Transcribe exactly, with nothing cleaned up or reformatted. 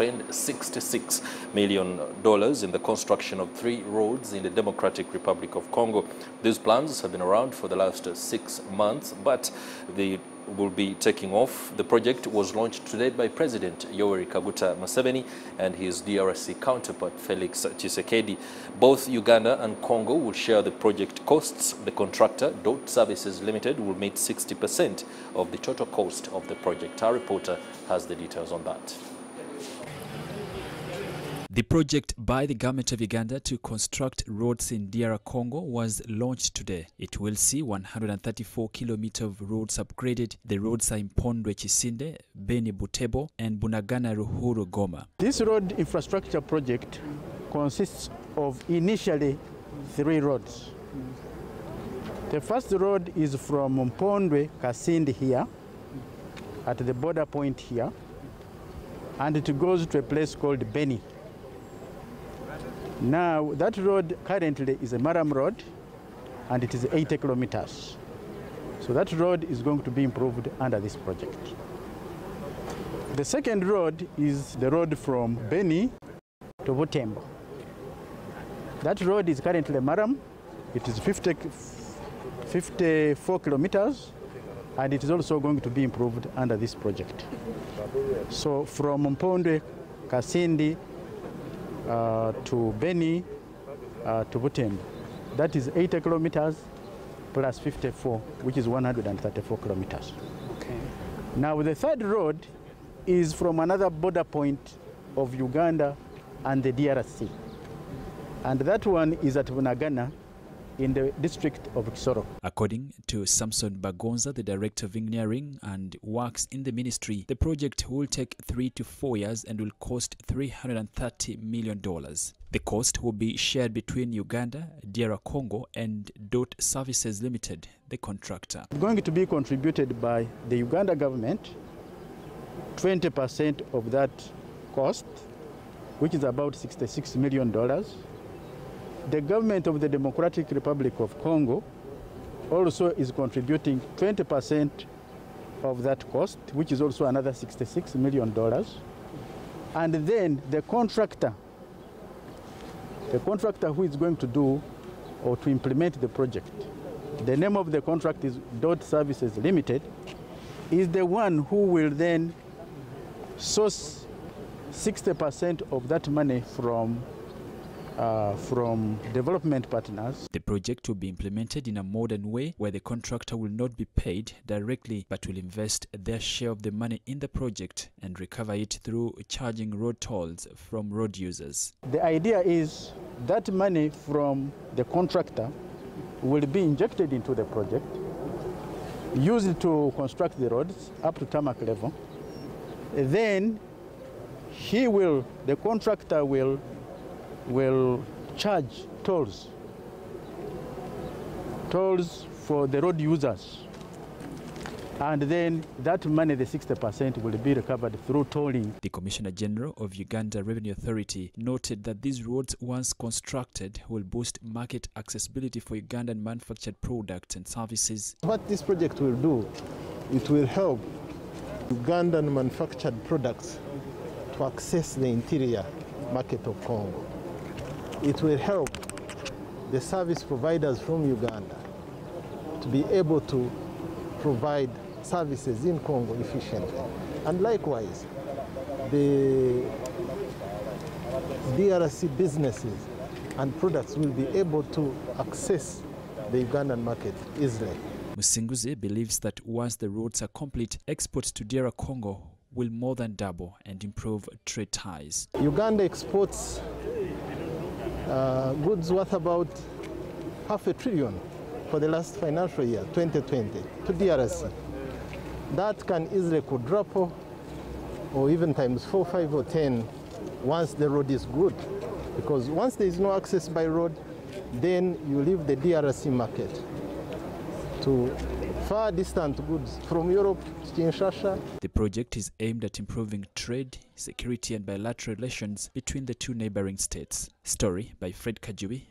spend sixty-six million dollars in the construction of three roads in the Democratic Republic of Congo. These plans have been around for the last six months, but the will be taking off. The project was launched today by President Yoweri Kaguta Museveni and his D R C counterpart Felix Tshisekedi. Both Uganda and Congo will share the project costs. The contractor, D O T Services Limited, will meet sixty percent of the total cost of the project. Our reporter has the details on that. The project by the government of Uganda to construct roads in D R Congo was launched today. It will see one hundred thirty-four kilometers of roads upgraded. The roads are in Mpondwe Chisinde, Beni Butebo and Bunagana Ruhuru Goma. This road infrastructure project consists of initially three roads. The first road is from Mpondwe Kasindi here, at the border point here, and it goes to a place called Beni. Now, that road currently is a Maram road, and it is eighty kilometers. So that road is going to be improved under this project. The second road is the road from Beni to Butembo. That road is currently a Maram. It is fifty, fifty-four kilometers, and it is also going to be improved under this project. So from Mpondwe, Kasindi, Uh, to Beni, uh, to Butembo. That is eighty kilometers plus fifty-four, which is one hundred thirty-four kilometers. Okay. Now the third road is from another border point of Uganda and the D R C. And that one is at Bunagana, in the district of Kisoro. According to Samson Bagonza, the Director of Engineering and Works in the Ministry, the project will take three to four years and will cost three hundred thirty million dollars. The cost will be shared between Uganda, D R Congo and D O T Services Limited, the contractor. It's going to be contributed by the Uganda government, twenty percent of that cost, which is about sixty-six million dollars. The government of the Democratic Republic of Congo also is contributing twenty percent of that cost, which is also another sixty-six million dollars. And then the contractor, the contractor who is going to do or to implement the project, the name of the contract is D O T Services Limited, is the one who will then source sixty percent of that money from Uh, from development partners. The project will be implemented in a modern way where the contractor will not be paid directly but will invest their share of the money in the project and recover it through charging road tolls from road users. The idea is that money from the contractor will be injected into the project, used to construct the roads up to tarmac level. Then he will, the contractor will will charge tolls, tolls for the road users. And then that money, the sixty percent, will be recovered through tolling. The Commissioner General of Uganda Revenue Authority noted that these roads, once constructed, will boost market accessibility for Ugandan manufactured products and services. What this project will do, it will help Ugandan manufactured products to access the interior market of Congo. It will help the service providers from Uganda to be able to provide services in Congo efficiently. And likewise, the D R C businesses and products will be able to access the Ugandan market easily. Musenguze believes that once the roads are complete, exports to D R Congo will more than double and improve trade ties. Uganda exports uh, goods worth about half a trillion for the last financial year, twenty twenty, to D R C. That can easily quadruple or even times four, five, or ten once the road is good. Because once there is no access by road, then you leave the D R C market to far distant goods from Europe to Kinshasa. The project is aimed at improving trade, security and bilateral relations between the two neighboring states. Story by Fred Kajubi,